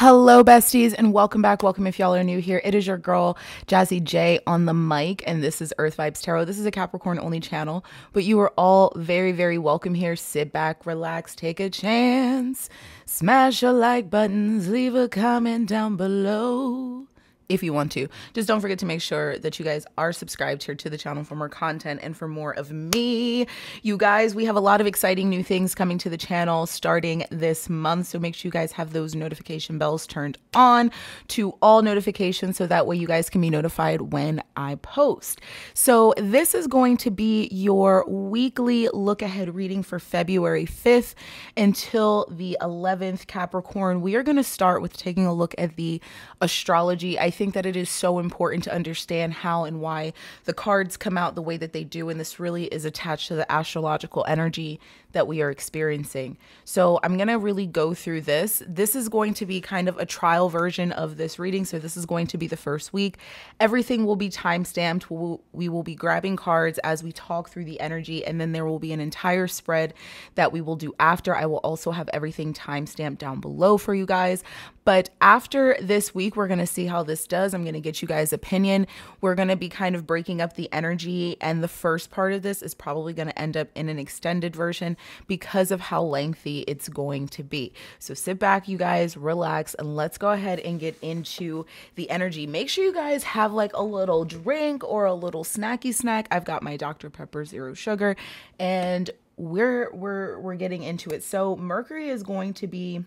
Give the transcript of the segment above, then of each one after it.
Hello besties and welcome back. Welcome if y'all are new here. It is your girl Jazzy J on the mic and this is Earth Vibes Tarot. This is a Capricorn only channel, but you are all very, very welcome here. Sit back, relax, take a chance, smash your like buttons, leave a comment down below if you want to. Just don't forget to make sure that you guys are subscribed here to the channel for more content and for more of me. You guys, we have a lot of exciting new things coming to the channel starting this month, so make sure you guys have those notification bells turned on to all notifications so that way you guys can be notified when I post. So this is going to be your weekly look ahead reading for February 5th until the 11th, Capricorn. We are going to start with taking a look at the astrology. I think that it is so important to understand how and why the cards come out the way that they do, and this really is attached to the astrological energy that we are experiencing. So I'm gonna really go through this. This is going to be kind of a trial version of this reading, so this is going to be the first week. Everything will be time stamped. We will be grabbing cards as we talk through the energy, and then there will be an entire spread that we will do after. I will also have everything time stamped down below for you guys. But after this week, we're going to see how this does. I'm going to get you guys' opinion. We're going to be kind of breaking up the energy, and the first part of this is probably going to end up in an extended version because of how lengthy it's going to be. So sit back, you guys, relax, and let's go ahead and get into the energy. Make sure you guys have like a little drink or a little snacky snack. I've got my Dr. Pepper Zero Sugar, and we're getting into it. So Mercury is going to be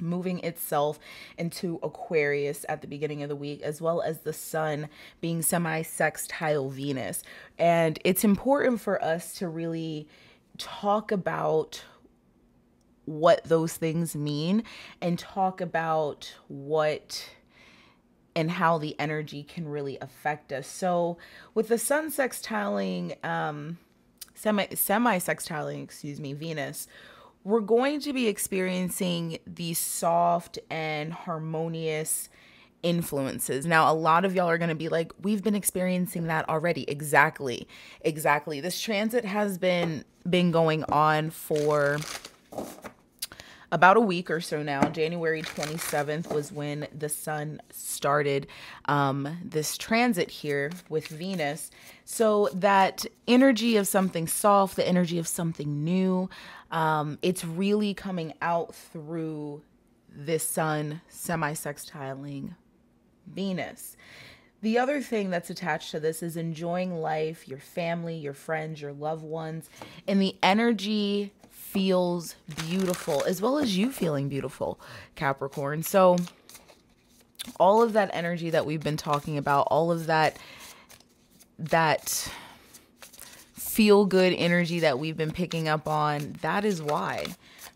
moving itself into Aquarius at the beginning of the week, as well as the sun being semi-sextile Venus. And it's important for us to really talk about what those things mean and talk about what and how the energy can really affect us. So with the sun sextiling, semi-sextiling, excuse me, Venus, we're going to be experiencing these soft and harmonious influences. Now, a lot of y'all are going to be like, we've been experiencing that already. Exactly. Exactly. This transit has been going on for about a week or so now. January 27th was when the sun started this transit here with Venus. So that energy of something soft, the energy of something new, it's really coming out through this sun semi-sextiling Venus. The other thing that's attached to this is enjoying life, your family, your friends, your loved ones, and the energy feels beautiful, as well as you feeling beautiful, Capricorn. So all of that energy that we've been talking about, all of that feel good energy that we've been picking up on, that is why,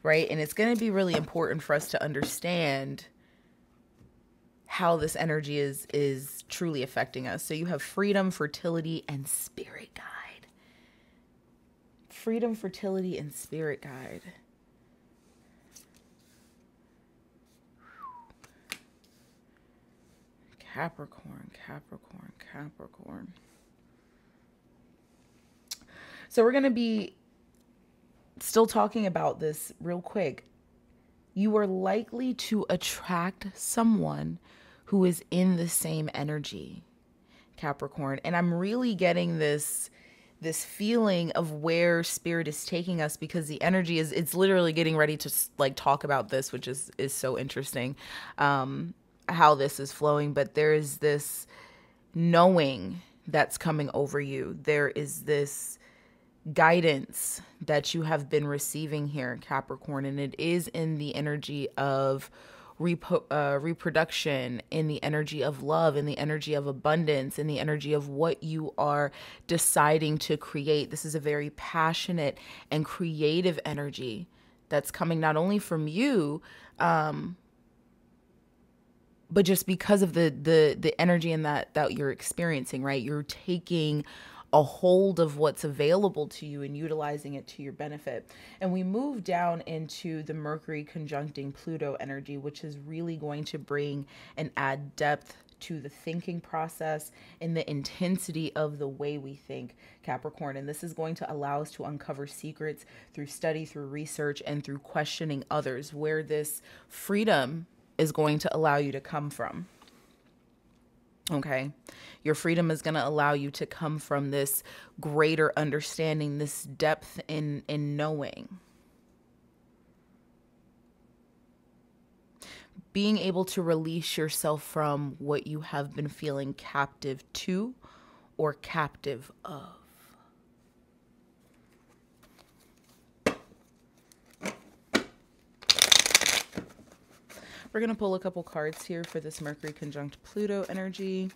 right? And it's going to be really important for us to understand how this energy is truly affecting us. So you have freedom, fertility, and spirit guide. Freedom, fertility, and spirit guide. Capricorn, Capricorn, Capricorn. So we're going to be still talking about this real quick. You are likely to attract someone who is in the same energy, Capricorn. And I'm really getting this feeling of where spirit is taking us, because the energy is, it's literally getting ready to like talk about this, which is so interesting, how this is flowing. But there is this knowing that's coming over you. There is this guidance that you have been receiving here, Capricorn, and it is in the energy of reproduction, in the energy of love, in the energy of abundance, in the energy of what you are deciding to create. This is a very passionate and creative energy that's coming not only from you, but just because of the energy in that you're experiencing, right? You're taking a hold of what's available to you and utilizing it to your benefit. And we move down into the Mercury conjuncting Pluto energy, which is really going to bring and add depth to the thinking process and the intensity of the way we think, Capricorn. And this is going to allow us to uncover secrets through study, through research, and through questioning others, where this freedom is going to allow you to come from. Okay, your freedom is going to allow you to come from this greater understanding, this depth in knowing. Being able to release yourself from what you have been feeling captive to or captive of. We're going to pull a couple cards here for this Mercury conjunct Pluto energy.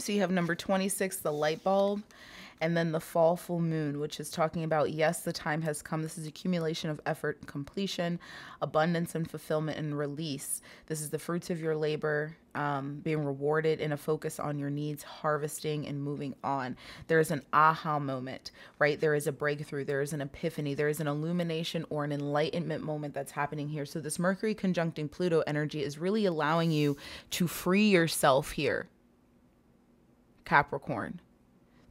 So you have number 26, the light bulb, and then the fall full moon, which is talking about, yes, the time has come. This is accumulation of effort and completion, abundance and fulfillment and release. This is the fruits of your labor being rewarded in a focus on your needs, harvesting and moving on. There is an aha moment, right? There is a breakthrough. There is an epiphany. There is an illumination or an enlightenment moment that's happening here. So this Mercury conjuncting Pluto energy is really allowing you to free yourself here, Capricorn.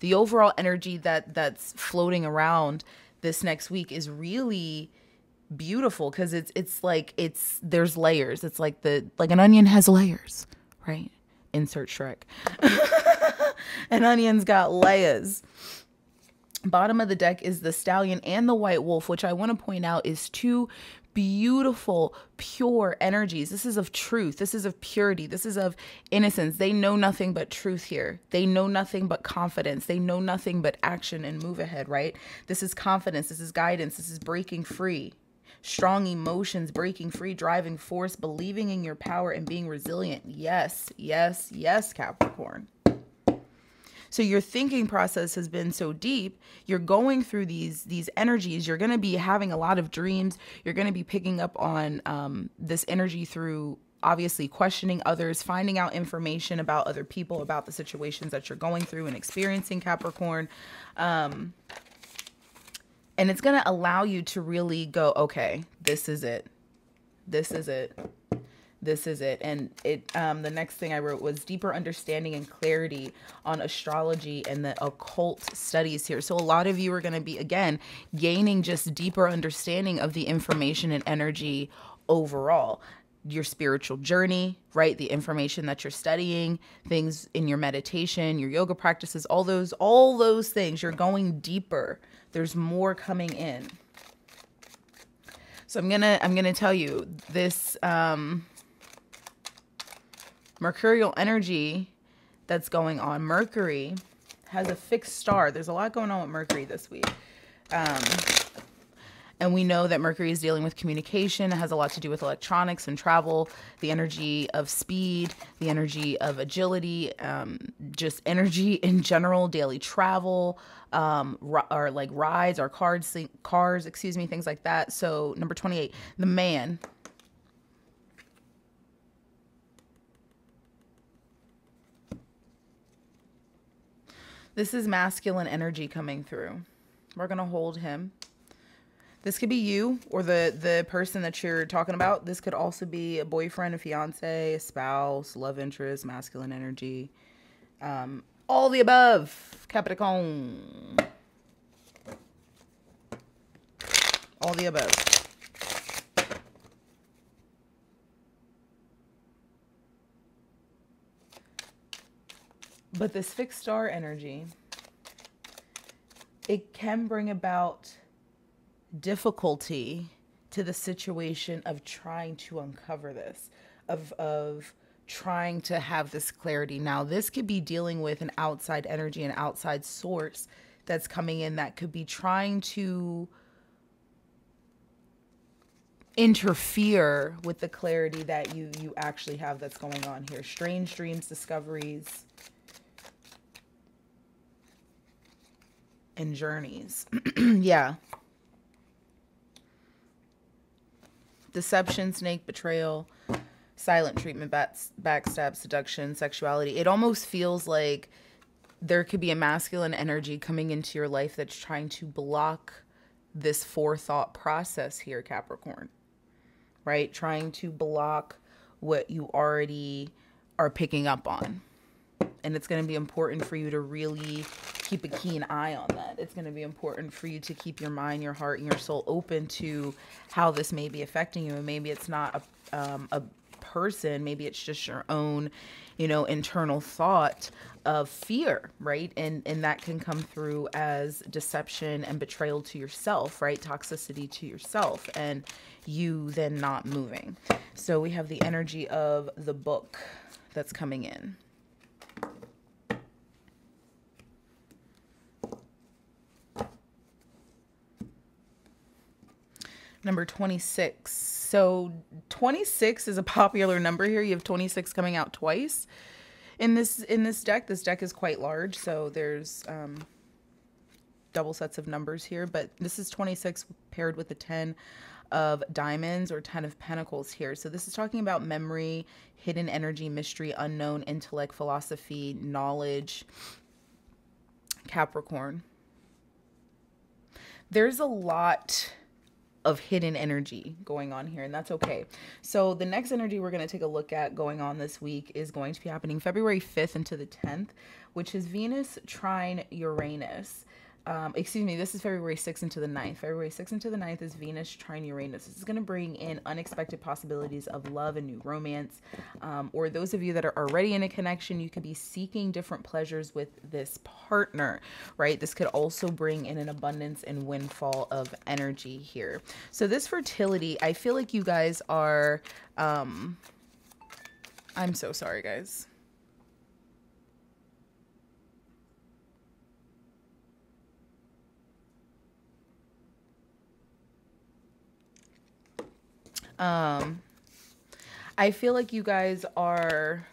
The overall energy that's floating around this next week is really beautiful because it's there's layers. It's like an onion has layers, right? Insert Shrek. An onion's got layers. Bottom of the deck is the stallion and the white wolf, which I want to point out is two beautiful, pure energies. This is of truth. This is of purity. This is of innocence. They know nothing but truth here. They know nothing but confidence. They know nothing but action and move ahead, right? This is confidence. This is guidance. This is breaking free. Strong emotions, breaking free, driving force, believing in your power and being resilient. Yes, yes, yes, Capricorn. So your thinking process has been so deep, you're going through these energies, you're going to be having a lot of dreams, you're going to be picking up on this energy through obviously questioning others, finding out information about other people, about the situations that you're going through and experiencing, Capricorn. And it's going to allow you to really go, okay, this is it. This is it. This is it. And it the next thing I wrote was deeper understanding and clarity on astrology and the occult studies here. So a lot of you are going to be, again, gaining just deeper understanding of the information and energy overall. Your spiritual journey, right? The information that you're studying, things in your meditation, your yoga practices, all those things. You're going deeper. There's more coming in. So I'm going to tell you this... mercurial energy that's going on. Mercury has a fixed star. There's a lot going on with Mercury this week. And we know that Mercury is dealing with communication. It has a lot to do with electronics and travel, the energy of speed, the energy of agility, just energy in general, daily travel, or like rides or cars, excuse me, things like that. So number 28, the man. This is masculine energy coming through. We're going to hold him. This could be you or the person that you're talking about. This could also be a boyfriend, a fiance, a spouse, love interest, masculine energy. All the above, Capricorn. All the above. But this fixed star energy, it can bring about difficulty to the situation of trying to uncover this, of trying to have this clarity. Now, this could be dealing with an outside energy, an outside source that's coming in that could be trying to interfere with the clarity that you actually have that's going on here. Strange dreams, discoveries, and journeys. Yeah. Deception, snake, betrayal, silent treatment, backstab, seduction, sexuality. It almost feels like there could be a masculine energy coming into your life that's trying to block this forethought process here, Capricorn, right? Trying to block what you already are picking up on. And it's going to be important for you to really keep a keen eye on that. It's going to be important for you to keep your mind, your heart, and your soul open to how this may be affecting you. And maybe it's not a person, maybe it's just your own, you know, internal thought of fear, right? And that can come through as deception and betrayal to yourself, right? Toxicity to yourself and you then not moving. So we have the energy of the book that's coming in. Number 26. So 26 is a popular number here. You have 26 coming out twice in this deck. This deck is quite large, so there's double sets of numbers here, but this is 26 paired with the 10 of diamonds or 10 of pentacles here. So this is talking about memory, hidden energy, mystery, unknown, intellect, philosophy, knowledge, Capricorn. There's a lot of hidden energy going on here, and that's okay. So the next energy we're going to take a look at going on this week is going to be happening February 5th into the 10th, which is Venus trine Uranus. Excuse me, this is February 6th into the 9th. February 6th into the 9th is Venus trine Uranus. This is going to bring in unexpected possibilities of love and new romance. Or those of you that are already in a connection, you could be seeking different pleasures with this partner, right? This could also bring in an abundance and windfall of energy here. So this fertility, I feel like you guys are, I'm so sorry, guys. I feel like you guys are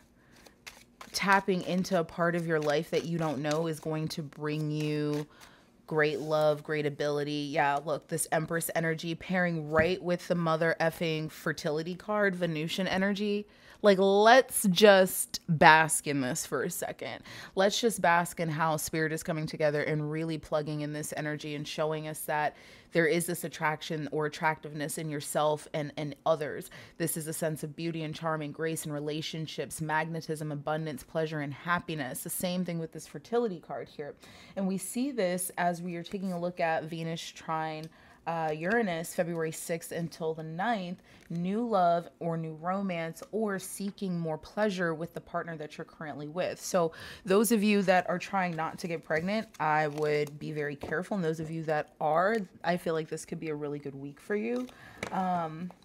tapping into a part of your life that you don't know is going to bring you great love, great ability. Yeah, look, this Empress energy pairing right with the mother effing fertility card, Venusian energy. Like, let's just bask in this for a second. Let's just bask in how spirit is coming together and really plugging in this energy and showing us that there is this attraction or attractiveness in yourself and others. This is a sense of beauty and charm and grace and relationships, magnetism, abundance, pleasure, and happiness. The same thing with this fertility card here. And we see this as we are taking a look at Venus trine Uranus, February 6th until the 9th, new love or new romance or seeking more pleasure with the partner that you're currently with. So those of you that are trying not to get pregnant, I would be very careful. And those of you that are, I feel like this could be a really good week for you.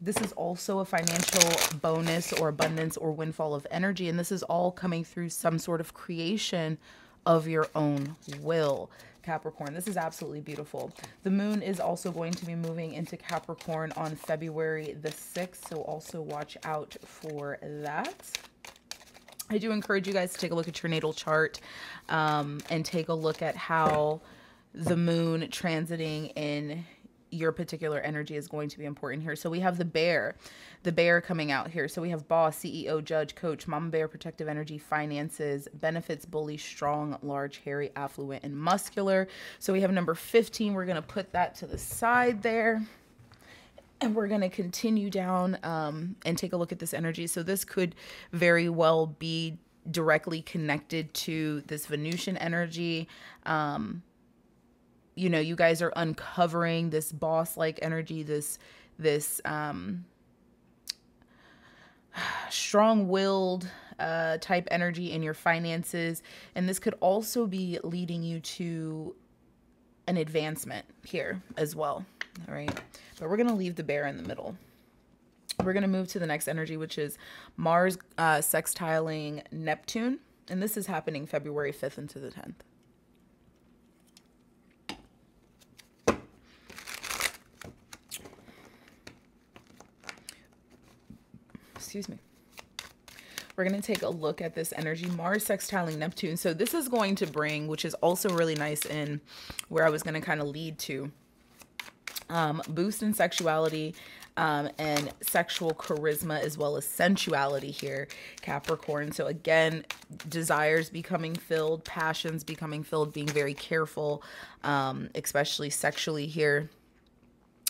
This is also a financial bonus or abundance or windfall of energy. And this is all coming through some sort of creation of your own will, Capricorn. This is absolutely beautiful. The moon is also going to be moving into Capricorn on February the 6th, so also watch out for that. I do encourage you guys to take a look at your natal chart and take a look at how the moon transiting in your particular energy is going to be important here. So we have the bear coming out here. So we have boss, CEO, judge, coach, mama bear, protective energy, finances, benefits, bully, strong, large, hairy, affluent, and muscular. So we have number 15. We're going to put that to the side there. And we're going to continue down and take a look at this energy. So this could very well be directly connected to this Venusian energy. You know, you guys are uncovering this boss-like energy, this strong-willed type energy in your finances. And this could also be leading you to an advancement here as well. All right. But we're going to leave the bear in the middle. We're going to move to the next energy, which is Mars sextiling Neptune. And this is happening February 5th into the 10th. Excuse me. We're going to take a look at this energy, Mars sextiling Neptune. So this is going to bring, which is also really nice in where I was going to kind of lead to, boost in sexuality and sexual charisma as well as sensuality here, Capricorn. So again, desires becoming filled, passions becoming filled, being very careful, especially sexually here.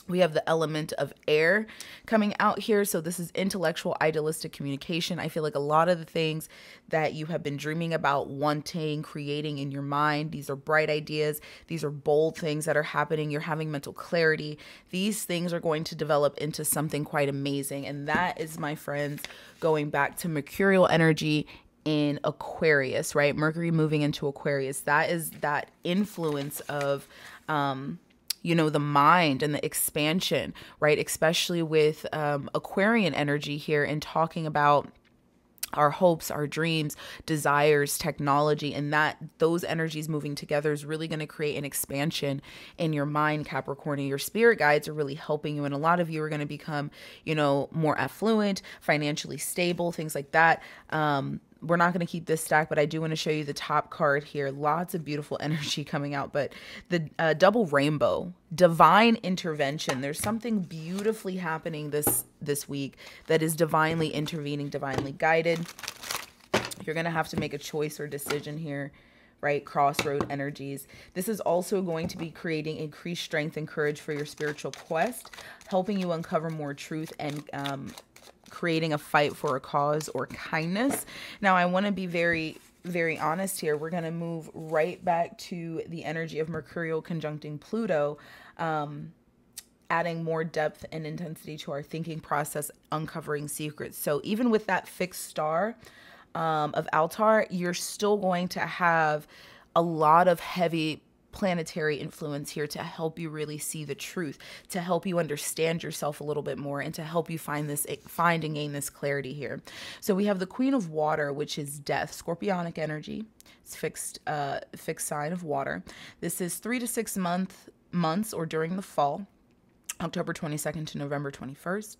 We have the element of air coming out here. So this is intellectual, idealistic communication. I feel like a lot of the things that you have been dreaming about, wanting, creating in your mind, these are bright ideas. These are bold things that are happening. You're having mental clarity. These things are going to develop into something quite amazing. And that is, my friends, going back to mercurial energy in Aquarius, right? Mercury moving into Aquarius. That is that influence of, you know, the mind and the expansion, right? Especially with Aquarian energy here and talking about our hopes, our dreams, desires, technology, and that those energies moving together is really going to create an expansion in your mind, Capricorn, and your spirit guides are really helping you. And a lot of you are going to become, you know, more affluent, financially stable, things like that. We're not going to keep this stack, but I do want to show you the top card here. Lots of beautiful energy coming out, but the double rainbow, divine intervention. There's something beautifully happening this week that is divinely intervening, divinely guided. You're going to have to make a choice or decision here, right? Crossroad energies. This is also going to be creating increased strength and courage for your spiritual quest, helping you uncover more truth and, creating a fight for a cause or kindness. Now, I want to be very, very honest here. We're going to move right back to the energy of Mercurial conjuncting Pluto, adding more depth and intensity to our thinking process, uncovering secrets. So even with that fixed star of Altar, you're still going to have a lot of heavy planetary influence here to help you really see the truth, to help you understand yourself a little bit more, and to help you find and gain this clarity here. So we have the Queen of Water, which is death, scorpionic energy. It's fixed sign of water. This is 3 to 6 months or during the fall, October 22nd to November 21st.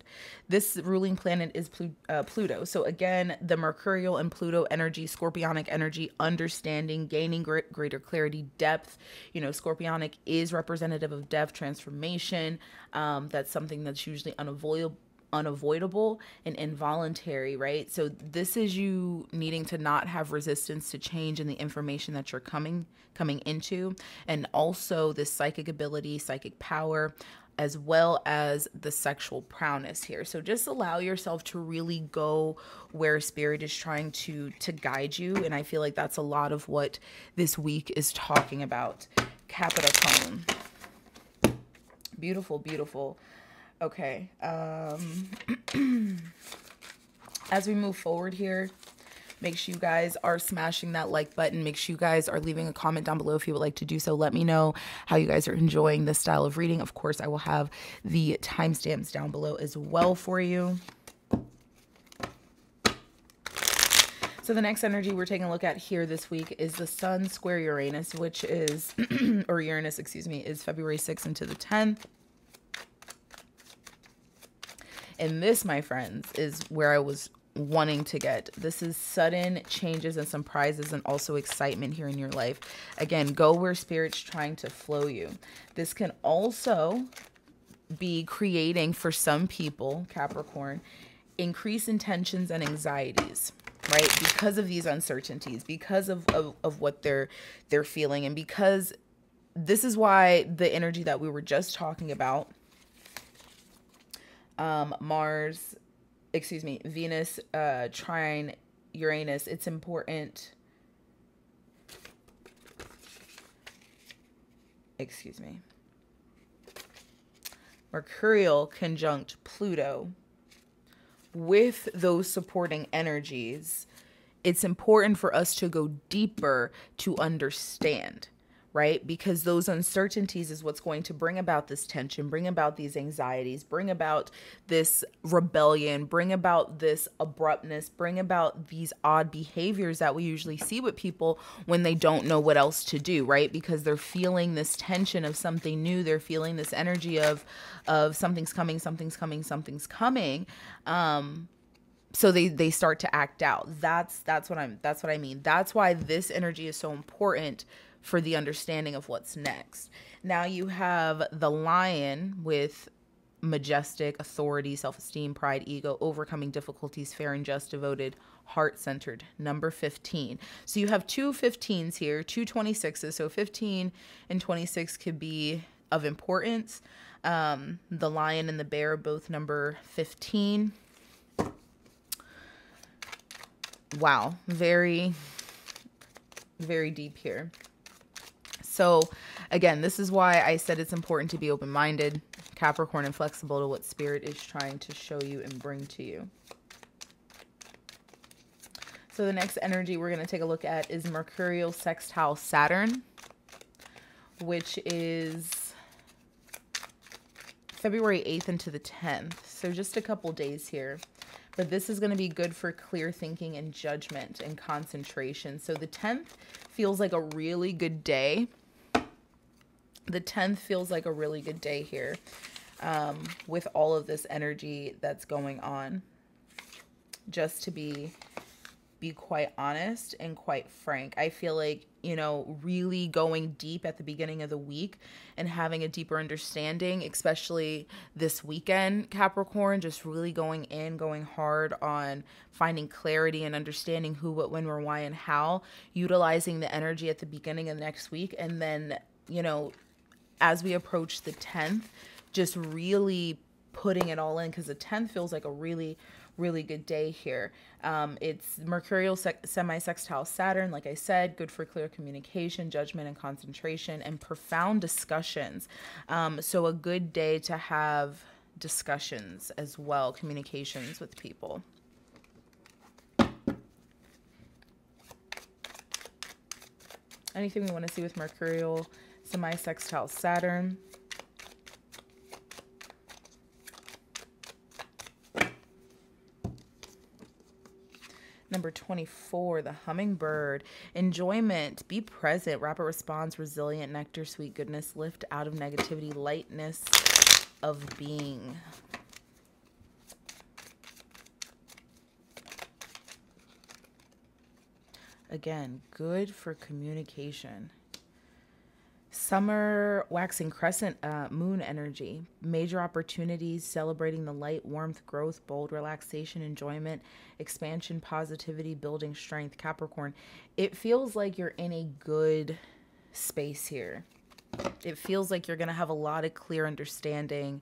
This ruling planet is Pluto. So again, the Mercurial and Pluto energy, Scorpionic energy, understanding, gaining greater clarity, depth. You know, Scorpionic is representative of depth, transformation. That's something that's usually unavoidable and involuntary, right? So this is you needing to not have resistance to change in the information that you're coming into, and also this psychic ability, psychic power, as well as the sexual prowess here. So just allow yourself to really go where spirit is trying to guide you. And I feel like that's a lot of what this week is talking about. Capricorn. Beautiful, beautiful. Okay. As we move forward here, make sure you guys are smashing that like button. Make sure you guys are leaving a comment down below if you would like to do so. Let me know how you guys are enjoying this style of reading. Of course, I will have the timestamps down below as well for you. So the next energy we're taking a look at here this week is the Sun square Uranus, which is, or Uranus, excuse me, is February 6th into the 10th. And this, my friends, is where I was wanting to get. This is sudden changes and surprises and also excitement here in your life. Again, go where spirit's trying to flow you. This can also be creating for some people, Capricorn, increase in tensions and anxieties, right? Because of these uncertainties, because of what they're feeling. And because this is why the energy that we were just talking about, Venus trine Uranus, it's important. Mercurial conjunct Pluto with those supporting energies. It's important for us to go deeper to understand, right? Because those uncertainties is what's going to bring about this tension, bring about these anxieties, bring about this rebellion, bring about this abruptness, bring about these odd behaviors that we usually see with people when they don't know what else to do, right? Because they're feeling this tension of something new. They're feeling this energy of something's coming, something's coming, something's coming. So they start to act out. That's what I mean. That's why this energy is so important for the understanding of what's next. Now you have the Lion with majestic authority, self-esteem, pride, ego, overcoming difficulties, fair and just, devoted, heart-centered, number 15. So you have two 15s here, two 26s. So 15 and 26 could be of importance. The lion and the bear, both number 15. Wow, very, very deep here. So again, this is why I said it's important to be open-minded, Capricorn, and flexible to what spirit is trying to show you and bring to you. So the next energy we're going to take a look at is Mercurial Sextile Saturn, which is February 8th into the 10th. So just a couple days here. But this is going to be good for clear thinking and judgment and concentration. So the 10th feels like a really good day. The 10th feels like a really good day here with all of this energy that's going on. Just to be quite honest and quite frank. I feel like, you know, really going deep at the beginning of the week and having a deeper understanding, especially this weekend, Capricorn, just really going in, going hard on finding clarity and understanding who, what, when, where, why, and how, utilizing the energy at the beginning of next week. And then, you know, as we approach the 10th, just really putting it all in, because the 10th feels like a really good day here. It's Mercurial semi-sextile Saturn, like I said, good for clear communication, judgment, and concentration, and profound discussions. So a good day to have discussions as well, communications with people. Anything we want to see with Mercurial semi-sextile Saturn? Number 24, the hummingbird. Enjoyment, be present, rapid response, resilient, nectar, sweet goodness, lift out of negativity, lightness of being. Again, good for communication. Summer waxing crescent moon energy, major opportunities, celebrating the light, warmth, growth, bold, relaxation, enjoyment, expansion, positivity, building strength, Capricorn. It feels like you're in a good space here. It feels like you're going to have a lot of clear understanding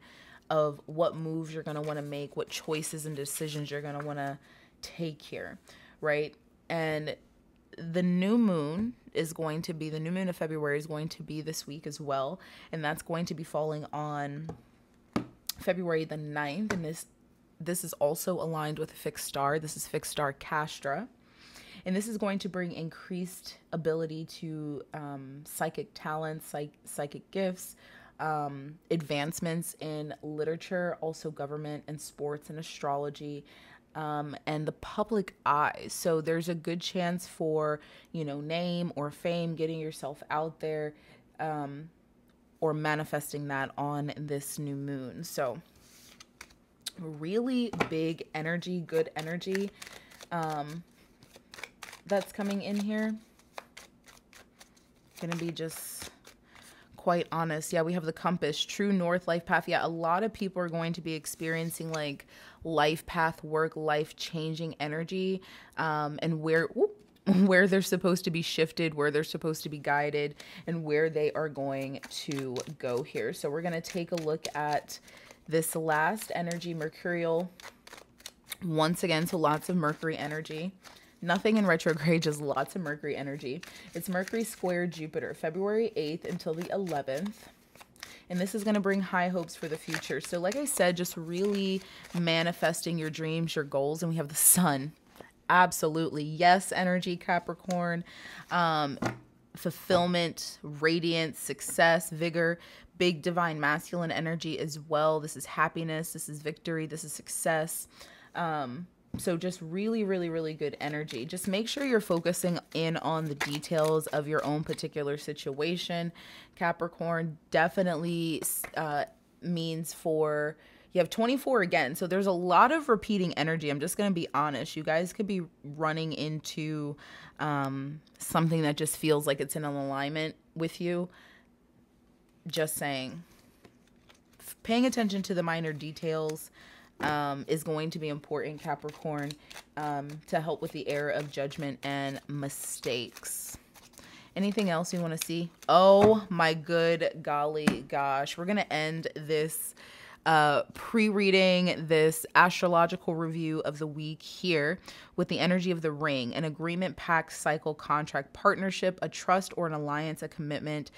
of what moves you're going to want to make, what choices and decisions you're going to want to take here, right? And the new moon is going to be, the new moon of February is going to be this week as well. And that's going to be falling on February the 9th. And this is also aligned with a fixed star. This is fixed star Castra. And this is going to bring increased ability to psychic talents, psychic gifts, advancements in literature, also government and sports and astrology, and the public eye. So there's a good chance for, you know, name or fame, getting yourself out there, or manifesting that on this new moon. So really big energy, good energy, that's coming in here. Gonna be just quite honest. Yeah, we have the compass, true north, life path. Yeah, a lot of people are going to be experiencing like life path work, life changing energy, and where they're supposed to be shifted, where they're supposed to be guided, and where they are going to go here. So we're going to take a look at this last energy, Mercurial. Once again, so lots of Mercury energy. Nothing in retrograde, just lots of Mercury energy. It's Mercury square Jupiter, February 8th until the 11th. And this is going to bring high hopes for the future. So like I said, just really manifesting your dreams, your goals. And we have the sun. Absolutely. Yes, energy, Capricorn. Fulfillment, radiance, success, vigor, big divine masculine energy as well. This is happiness. This is victory. This is success. So just really, really, really good energy. Just make sure you're focusing in on the details of your own particular situation. Capricorn definitely means for, you have 24 again. So there's a lot of repeating energy. I'm just going to be honest. You guys could be running into something that just feels like it's in alignment with you. Just saying. Paying attention to the minor details is going to be important, Capricorn, to help with the error of judgment and mistakes. Anything else you want to see? Oh my good golly gosh. We're going to end this pre-reading, this astrological review of the week here with the energy of the ring, an agreement, pact, cycle, contract, partnership, a trust or an alliance, a commitment,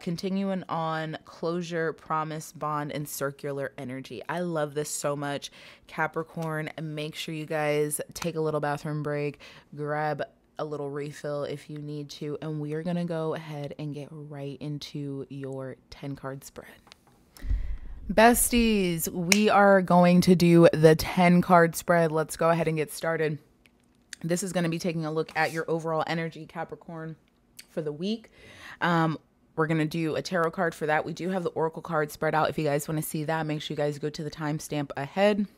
continuing on, closure, promise, bond, and circular energy. I love this so much. Capricorn, make sure you guys take a little bathroom break, grab a little refill if you need to, and we are going to go ahead and get right into your 10 card spread. Besties, we are going to do the 10 card spread. Let's go ahead and get started. This is going to be taking a look at your overall energy, Capricorn, for the week. We're going to do a tarot card for that. We do have the oracle card spread out. If you guys want to see that, make sure you guys go to the timestamp ahead.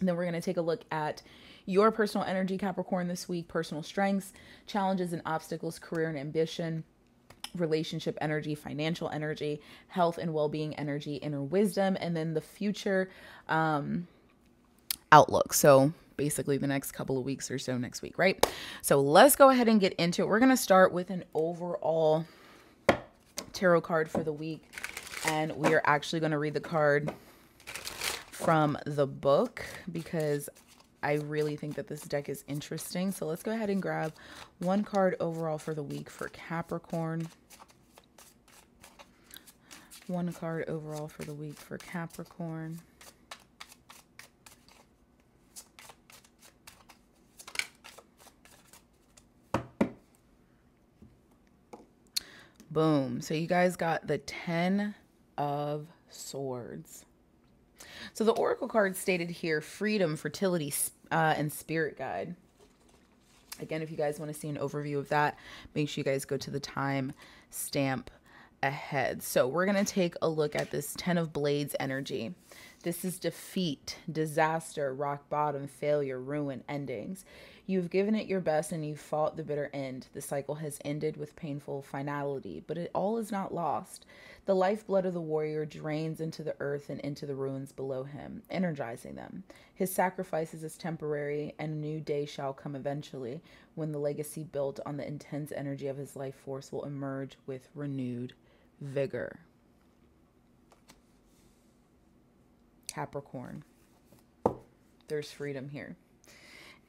And then we're going to take a look at your personal energy, Capricorn, this week, personal strengths, challenges and obstacles, career and ambition, relationship energy, financial energy, health and well-being energy, inner wisdom, and then the future outlook. So basically the next couple of weeks or so next week, right? So let's go ahead and get into it. We're going to start with an overall tarot card for the week, and we are actually going to read the card from the book because I really think that this deck is interesting. So let's go ahead and grab one card overall for the week for Capricorn. One card overall for the week for Capricorn. Boom. So you guys got the 10 of Swords. So the oracle card stated here, freedom, fertility, and spirit guide. Again, if you guys want to see an overview of that, make sure you guys go to the time stamp ahead. So we're going to take a look at this 10 of Blades energy. This is defeat, disaster, rock bottom, failure, ruin, endings. You've given it your best and you've fought the bitter end. The cycle has ended with painful finality, but it all is not lost. The lifeblood of the warrior drains into the earth and into the ruins below him, energizing them. His sacrifices is temporary, and a new day shall come eventually when the legacy built on the intense energy of his life force will emerge with renewed vigor. Capricorn, there's freedom here.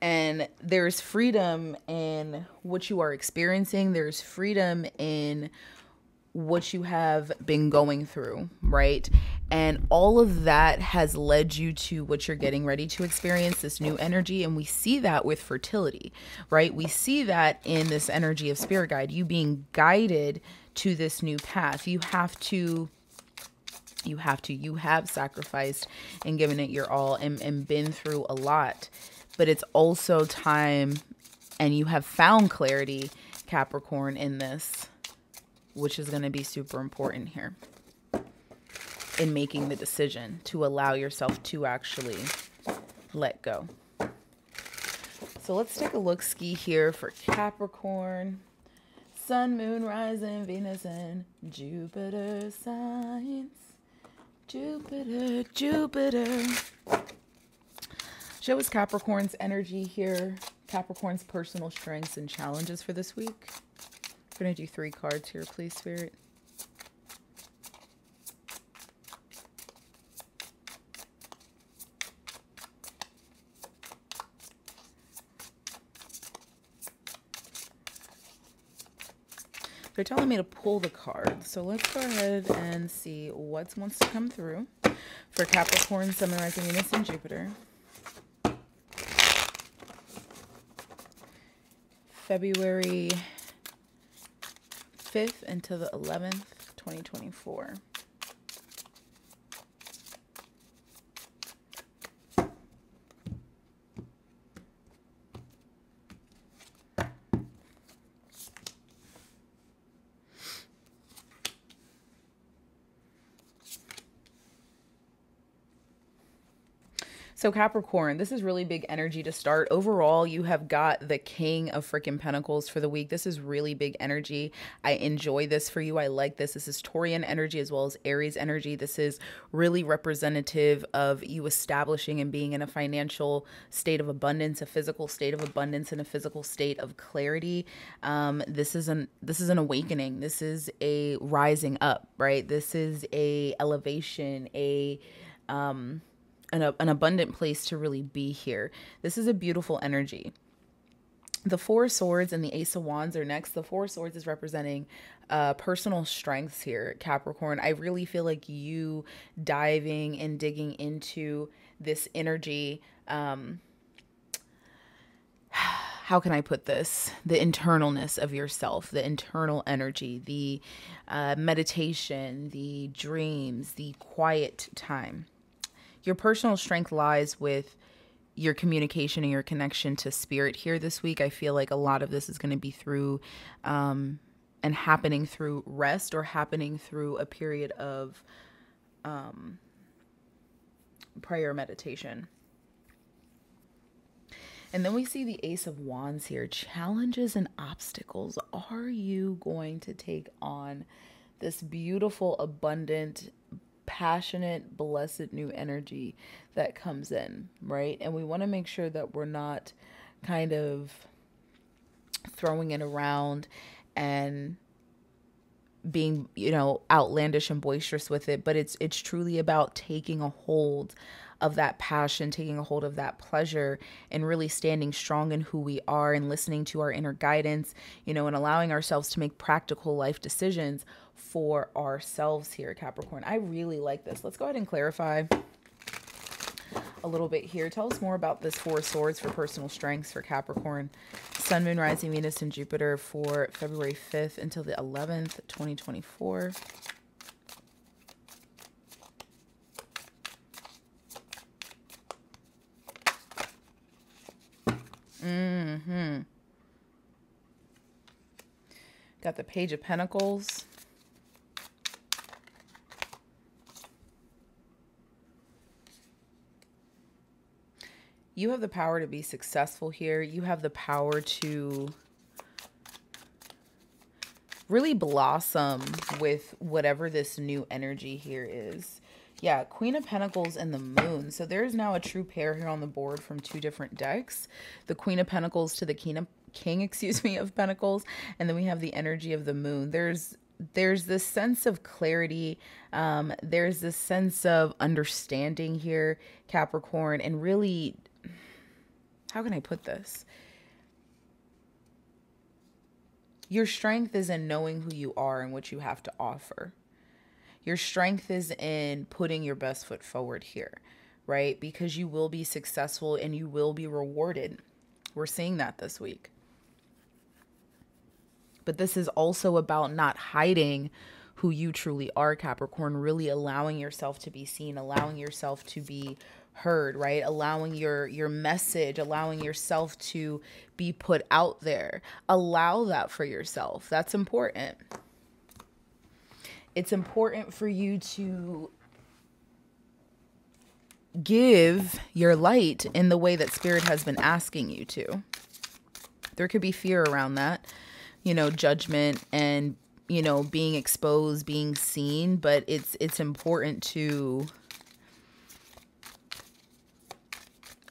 And there's freedom in what you are experiencing. There's freedom in what you have been going through, right? And all of that has led you to what you're getting ready to experience, this new energy. And we see that with fertility, right? We see that in this energy of spirit guide, you being guided to this new path. You have sacrificed and given it your all and been through a lot. But it's also time, and you have found clarity, Capricorn, in this, which is going to be super important here in making the decision to allow yourself to actually let go. So let's take a look-ski here for Capricorn. Sun, moon, rising, Venus, and Jupiter signs. Jupiter, Jupiter. Show us Capricorn's energy here, Capricorn's personal strengths and challenges for this week. I'm going to do 3 cards here, please, Spirit. They're telling me to pull the card. So let's go ahead and see what wants to come through for Capricorn, Sun, Rising, Venus, and Jupiter. February 5th until the 11th, 2024. So Capricorn, this is really big energy to start. Overall, you have got the King of freaking Pentacles for the week. This is really big energy. I enjoy this for you. I like this. This is Taurian energy as well as Aries energy. This is really representative of you establishing and being in a financial state of abundance, a physical state of abundance, and a physical state of clarity. This is an awakening. This is a rising up, right? This is a elevation, an abundant place to really be here. This is a beautiful energy. The Four of Swords and the Ace of Wands are next. The Four of Swords is representing personal strengths here, Capricorn. I really feel like you diving and digging into this energy. How can I put this? The internalness of yourself, the internal energy, the meditation, the dreams, the quiet time. Your personal strength lies with your communication and your connection to spirit here this week. I feel like a lot of this is going to be through and happening through rest, or happening through a period of prayer meditation. And then we see the Ace of Wands here. Challenges and obstacles. Are you going to take on this beautiful, abundant, passionate, blessed new energy that comes in, right? And we want to make sure that we're not kind of throwing it around and being, you know, outlandish and boisterous with it, but it's truly about taking a hold of that passion, taking a hold of that pleasure, and really standing strong in who we are and listening to our inner guidance, you know, and allowing ourselves to make practical life decisions for ourselves here, Capricorn. I really like this. Let's go ahead and clarify a little bit here. Tell us more about this Four of Swords for personal strengths for Capricorn. Sun, Moon, Rising, Venus, and Jupiter for February 5th until the 11th, 2024. Got the Page of Pentacles. You have the power to be successful here. You have the power to really blossom with whatever this new energy here is. Yeah, Queen of Pentacles and the Moon. So there's now a true pair here on the board from two different decks. The Queen of Pentacles to the King of Pentacles. And then we have the energy of the Moon. There's this sense of clarity. There's this sense of understanding here, Capricorn. And really, how can I put this? Your strength is in knowing who you are and what you have to offer. Your strength is in putting your best foot forward here, right? Because you will be successful and you will be rewarded. We're seeing that this week. But this is also about not hiding who you truly are, Capricorn, really allowing yourself to be seen, allowing yourself to be heard, right? Allowing your message, allowing yourself to be put out there. Allow that for yourself. That's important. It's important for you to give your light in the way that spirit has been asking you to. There could be fear around that, you know, judgment and, you know, being exposed, being seen, but it's important to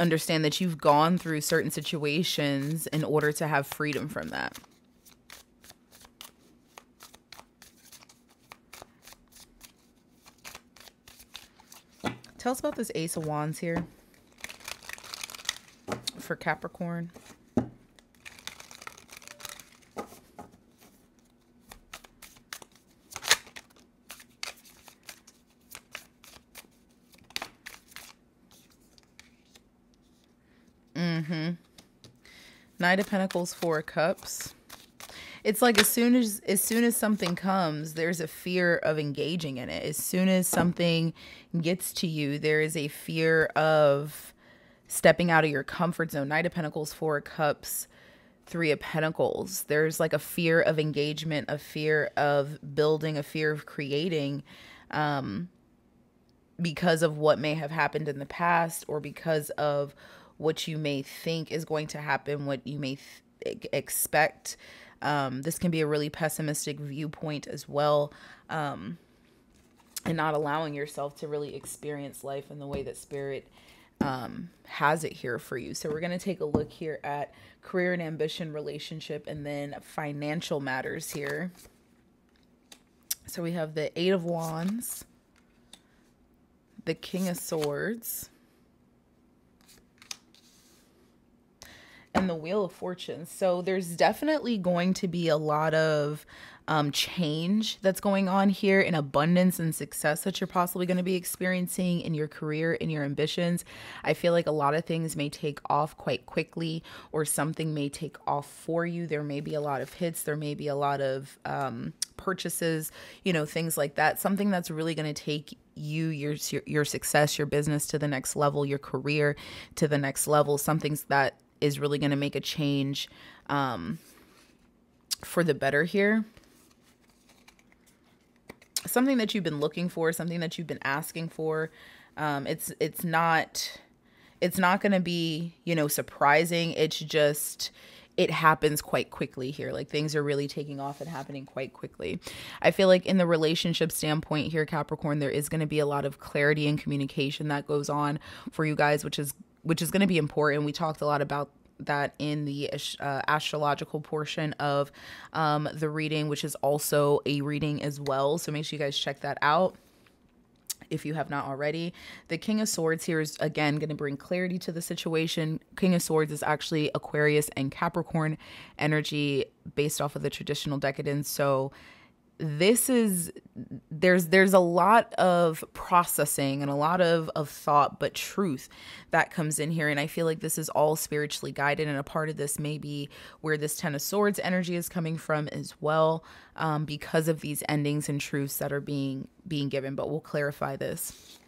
understand that you've gone through certain situations in order to have freedom from that. Tell us about this Ace of Wands here for Capricorn. Knight of Pentacles, Four of Cups. It's like as soon as something comes, there's a fear of engaging in it. As soon as something gets to you, there is a fear of stepping out of your comfort zone. Knight of Pentacles, Four of Cups, Three of Pentacles. There's like a fear of engagement, a fear of building, a fear of creating. because of what may have happened in the past, or because of what you may think is going to happen, what you may expect. This can be a really pessimistic viewpoint as well, and not allowing yourself to really experience life in the way that spirit has it here for you. So we're going to take a look here at career and ambition, relationship, and then financial matters here. So we have the Eight of Wands, the King of Swords, and the Wheel of Fortune. So there's definitely going to be a lot of change that's going on here, in abundance and success that you're possibly going to be experiencing in your career, in your ambitions. I feel like a lot of things may take off quite quickly, or something may take off for you. There may be a lot of hits. There may be a lot of purchases, you know, things like that. Something that's really going to take you, your success, your business to the next level, your career to the next level. Something that is really going to make a change for the better here. Something that you've been looking for, something that you've been asking for. It's not going to be, you know, surprising. It's just, it happens quite quickly here. Like, things are really taking off and happening quite quickly. I feel like in the relationship standpoint here, Capricorn, there is going to be a lot of clarity and communication that goes on for you guys, which is going to be important. We talked a lot about that in the astrological portion of the reading, which is also a reading as well. So make sure you guys check that out if you have not already. The King of Swords here is, again, going to bring clarity to the situation. King of Swords is actually Aquarius and Capricorn energy based off of the traditional decadence. So this is, there's a lot of processing and a lot of thought, but truth that comes in here. And I feel like this is all spiritually guided. And a part of this may be where this Ten of Swords energy is coming from as well, because of these endings and truths that are being given. But we'll clarify this.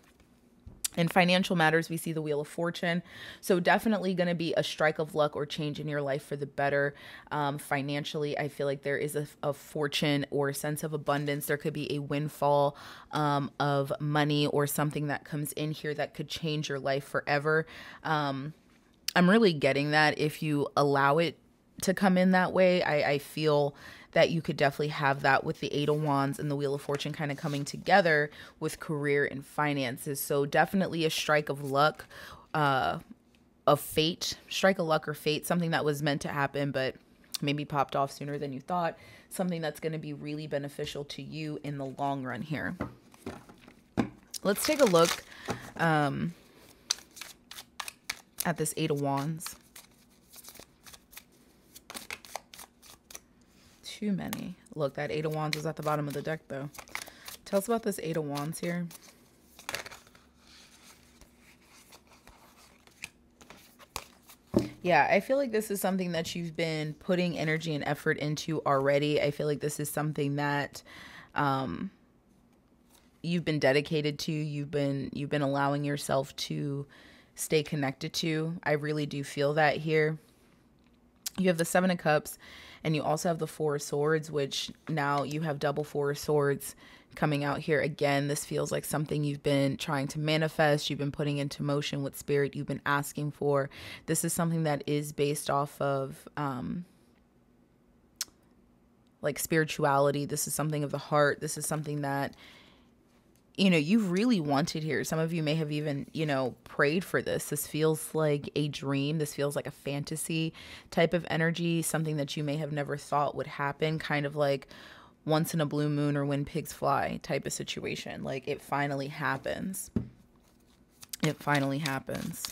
In financial matters, we see the Wheel of Fortune. So definitely going to be a strike of luck or change in your life for the better. Financially, I feel like there is a fortune or a sense of abundance. There could be a windfall of money or something that comes in here that could change your life forever. I'm really getting that if you allow it to come in that way. I feel that you could definitely have that with the Eight of Wands and the Wheel of Fortune kind of coming together with career and finances. So definitely a strike of luck, of fate, strike of luck or fate, something that was meant to happen, but maybe popped off sooner than you thought. Something that's going to be really beneficial to you in the long run here. Let's take a look, at this Eight of Wands. Too many. Look, that Eight of Wands is at the bottom of the deck, though. Tell us about this Eight of Wands here. Yeah, I feel like this is something that you've been putting energy and effort into already. I feel like this is something that you've been dedicated to. You've been allowing yourself to stay connected to. I really do feel that here. You have the Seven of Cups, and you also have the Four of Swords, which now you have double Four of Swords coming out here. Again, this feels like something you've been trying to manifest. You've been putting into motion with spirit. You've been asking for. This is something that is based off of like spirituality. This is something of the heart. This is something that, you know, you've really wanted here. Some of you may have even, you know, prayed for this. This feels like a dream. This feels like a fantasy type of energy, something that you may have never thought would happen, kind of like once in a blue moon or when pigs fly type of situation. Like, it finally happens. It finally happens.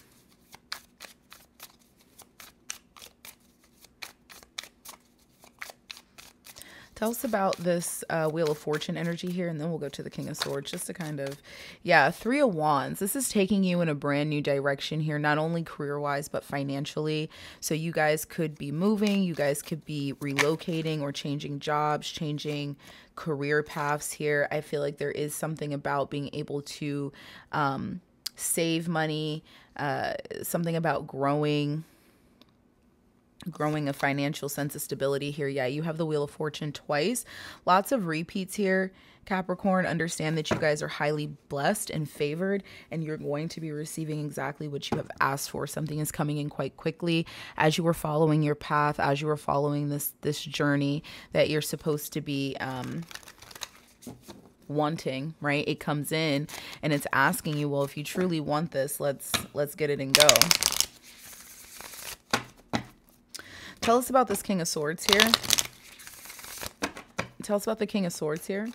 Tell us about this Wheel of Fortune energy here, and then we'll go to the King of Swords, just to kind of, yeah, Three of Wands. This is taking you in a brand new direction here, not only career-wise, but financially. So you guys could be moving, you guys could be relocating or changing jobs, changing career paths here. I feel like there is something about being able to save money, something about growing, growing a financial sense of stability here. Yeah, you have the Wheel of Fortune twice. Lots of repeats here. Capricorn, understand that you guys are highly blessed and favored, and you're going to be receiving exactly what you have asked for. Something is coming in quite quickly as you were following your path, as you were following this journey that you're supposed to be wanting, right? It comes in and it's asking you, well, if you truly want this, let's get it and go. Tell us about this King of Swords here. Tell us about the King of Swords here.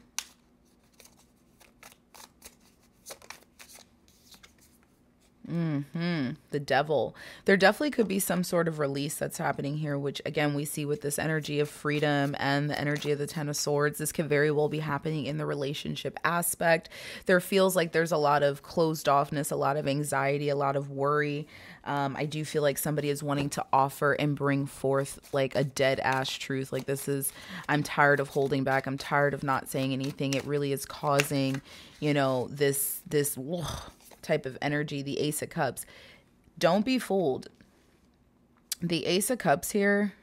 The Devil. There definitely could be some sort of release that's happening here, which again we see with this energy of freedom and the energy of the Ten of Swords. This could very well be happening in the relationship aspect. There feels like there's a lot of closed offness, a lot of anxiety, a lot of worry. I do feel like somebody is wanting to offer and bring forth like a dead ass truth. Like, this is, I'm tired of holding back. I'm tired of not saying anything. It really is causing, you know, this type of energy. The Ace of Cups. Don't be fooled. The Ace of Cups here,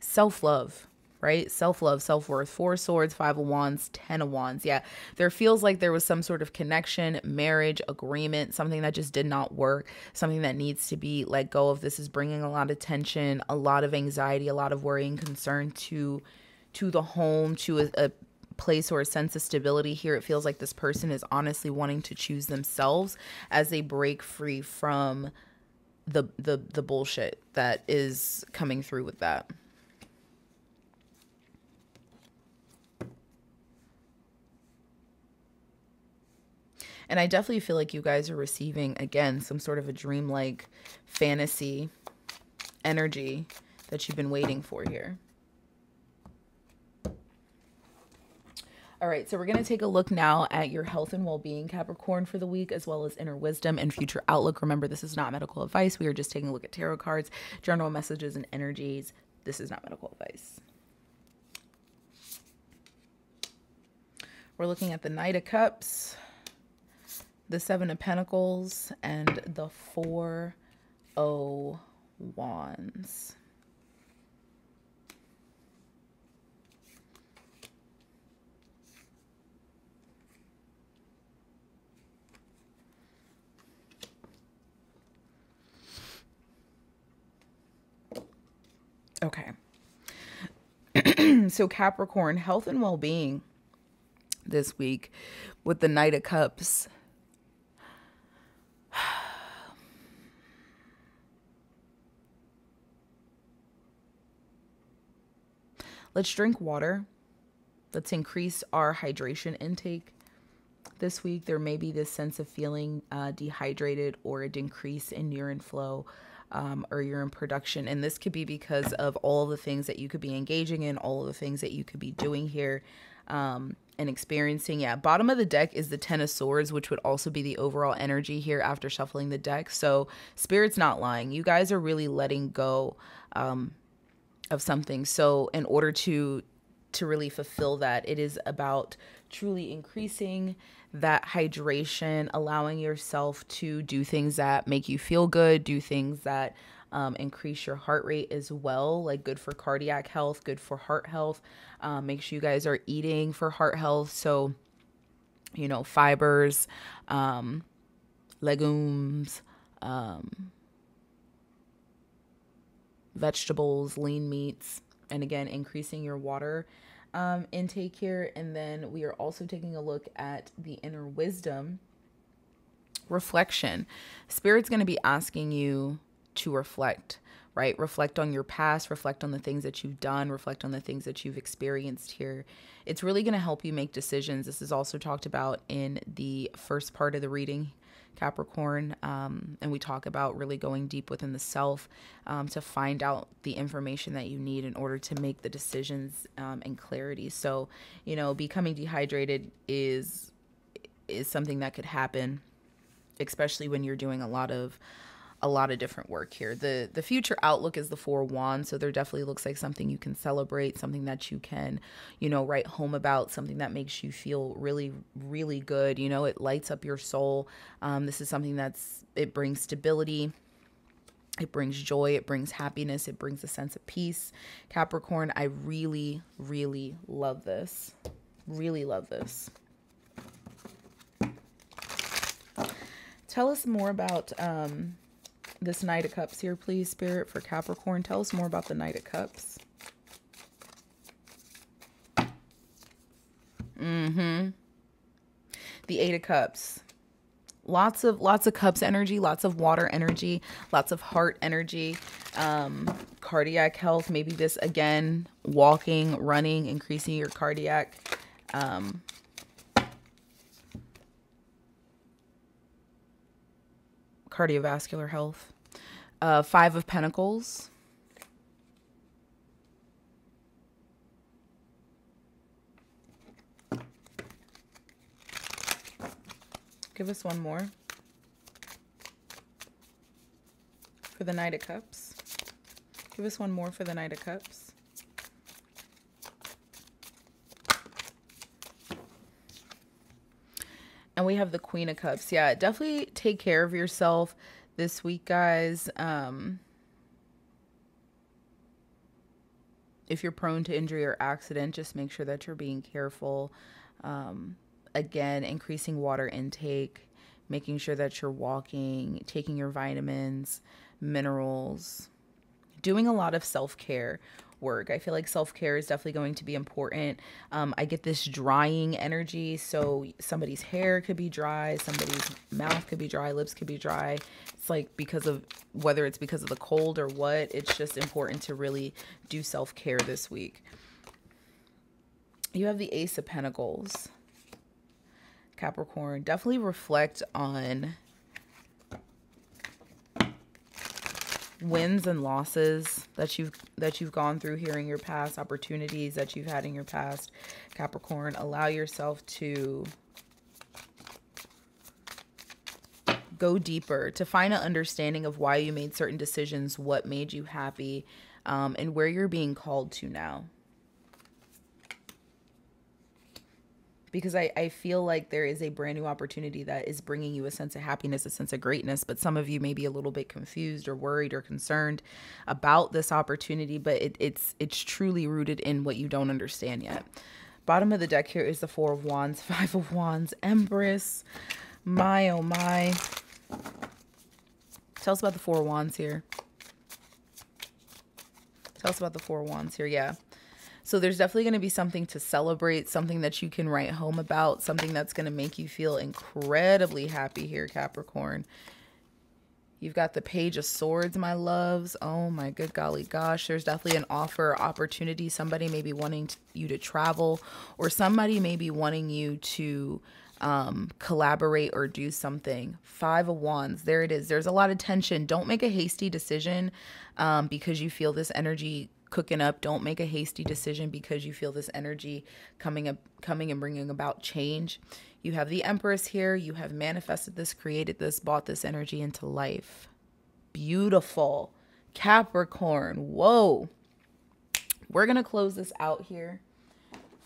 self-love, right? Self-love, self-worth. Four of Swords, Five of Wands, Ten of Wands. Yeah, there feels like there was some sort of connection, marriage, agreement, something that just did not work, something that needs to be let go of. This is bringing a lot of tension, a lot of anxiety, a lot of worry and concern to the home, to a place or a sense of stability here. It feels like this person is honestly wanting to choose themselves as they break free from the bullshit that is coming through with that. And I definitely feel like you guys are receiving, again, some sort of a dreamlike fantasy energy that you've been waiting for here. All right, so we're going to take a look now at your health and well-being, Capricorn, for the week, as well as inner wisdom and future outlook. Remember, this is not medical advice. We are just taking a look at tarot cards, general messages, and energies. This is not medical advice. We're looking at the Knight of Cups, the Seven of Pentacles, and the Four of Wands. Okay, so Capricorn, health and well-being this week with the Knight of Cups. Let's drink water. Let's increase our hydration intake this week. There may be this sense of feeling dehydrated or a decrease in urine flow. Or you're in production. And this could be because of all the things that you could be engaging in, all of the things that you could be doing here and experiencing. Yeah, bottom of the deck is the Ten of Swords, which would also be the overall energy here after shuffling the deck. So Spirit's not lying. You guys are really letting go of something. So in order to really fulfill that, it is about truly increasing that hydration, allowing yourself to do things that make you feel good, do things that increase your heart rate as well, like good for cardiac health, good for heart health. Make sure you guys are eating for heart health. So, you know, fibers, legumes, vegetables, lean meats, and again, increasing your water intake here. And then we are also taking a look at the inner wisdom reflection. Spirit's going to be asking you to reflect, right? Reflect on your past, reflect on the things that you've done, reflect on the things that you've experienced here. It's really going to help you make decisions. This is also talked about in the first part of the reading, Capricorn, and we talk about really going deep within the self to find out the information that you need in order to make the decisions and clarity. So, you know, becoming dehydrated is something that could happen, especially when you're doing a lot of different work here. The future outlook is the Four of Wands. So there definitely looks like something you can celebrate, something that you can, you know, write home about, something that makes you feel really, really good. You know, it lights up your soul. This is something it brings stability. It brings joy, it brings happiness, it brings a sense of peace. Capricorn, I really, really love this. Really love this. Tell us more about this Knight of Cups here, please, Spirit, for Capricorn. Tell us more about the Knight of Cups. Mm-hmm. The Eight of Cups. Lots of cups energy, lots of water energy, lots of heart energy, cardiac health. Maybe this, again, walking, running, increasing your cardiac cardiovascular health. Five of Pentacles. Give us one more for the Knight of Cups. Give us one more for the Knight of Cups. And we have the Queen of Cups. Yeah, definitely take care of yourself this week, guys. If you're prone to injury or accident, just make sure that you're being careful. Again, increasing water intake, making sure that you're walking, taking your vitamins, minerals, doing a lot of self-care work. I feel like self-care is definitely going to be important. I get this drying energy. So somebody's hair could be dry. Somebody's mouth could be dry. Lips could be dry. It's like because of, whether it's because of the cold or what, it's just important to really do self-care this week. You have the Ace of Pentacles. Capricorn, definitely reflect on wins and losses that you've gone through here in your past, opportunities that you've had in your past. Capricorn, allow yourself to go deeper, to find an understanding of why you made certain decisions, what made you happy, and where you're being called to now. Because I feel like there is a brand new opportunity that is bringing you a sense of happiness, a sense of greatness. But some of you may be a little bit confused or worried or concerned about this opportunity. But it's truly rooted in what you don't understand yet. Bottom of the deck here is the Four of Wands, Five of Wands, Empress. My, oh my. Tell us about the Four of Wands here. Tell us about the Four of Wands here, yeah. So there's definitely going to be something to celebrate, something that you can write home about, something that's going to make you feel incredibly happy here, Capricorn. You've got the Page of Swords, my loves. Oh, my good golly gosh. There's definitely an offer, opportunity. Somebody may be wanting you to travel, or somebody may be wanting you to collaborate or do something. Five of Wands. There it is. There's a lot of tension. Don't make a hasty decision because you feel this energy cooking up. Don't make a hasty decision because you feel this energy coming and bringing about change. You have the Empress here. You have manifested this, created this, brought this energy into life. Beautiful. Capricorn. Whoa. We're going to close this out here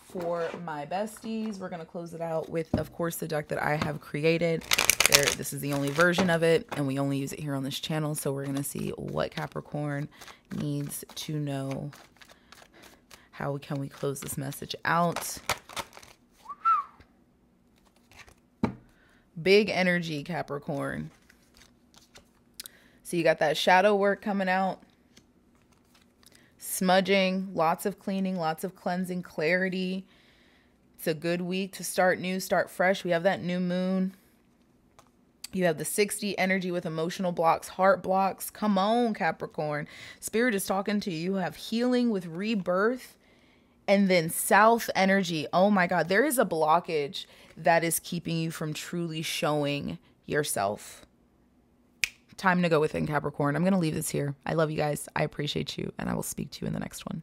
for my besties. We're going to close it out with, of course, the deck that I have created. This is the only version of it, and we only use it here on this channel. So we're going to see what Capricorn needs to know. How can we close this message out? Big energy, Capricorn. So you got that shadow work coming out. Smudging, lots of cleaning, lots of cleansing, clarity. It's a good week to start new, start fresh. We have that new moon. You have the 60 energy with emotional blocks, heart blocks. Come on, Capricorn. Spirit is talking to you. You have healing with rebirth, and then south energy. Oh my God. There is a blockage that is keeping you from truly showing yourself. Time to go within, Capricorn. I'm going to leave this here. I love you guys. I appreciate you, and I will speak to you in the next one.